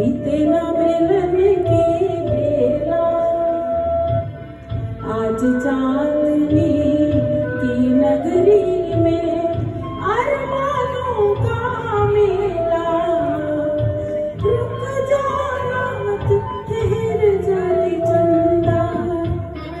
बीते ना मिलन की बेला, आज चांदनी की नगरी में अरमानों का मेला। रुक जा रात ठहर जाए चंदा, आज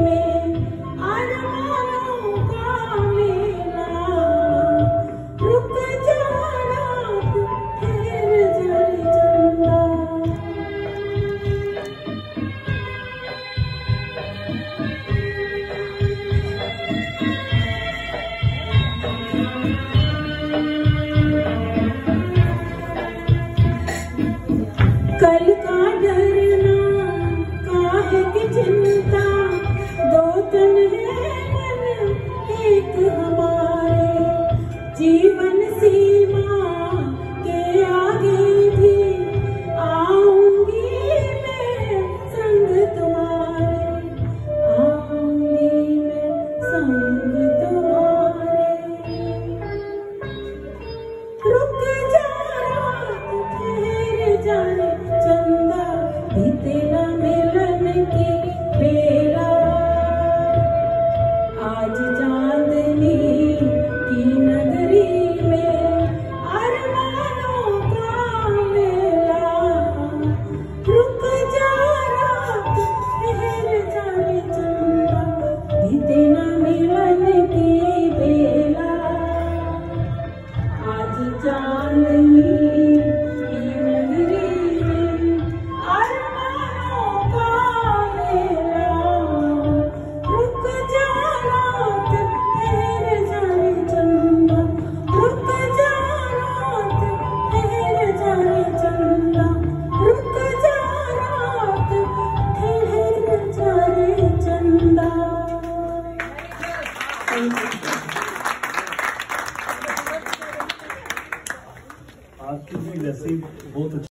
में अरमानों का मेला। रुक जा रात ठहर जाए चंदा। कल का डरना काहे की चिंता, दो तन है मन एक हमारे। जीवन सीमा के आगे भी आऊंगी मैं संग तुम्हारे, आऊंगी मैं संग तुम्हारे। रुक जा रात ठहर जाए चंदा, बीते ना मिलन की बेला, आज चांदनी की नगरी में अरमानों का मेला। रुक जा रात ठहर जाए चंदा, बीते ना मिलन की बेला, आज चांदनी आपकी भी वैसे बहुत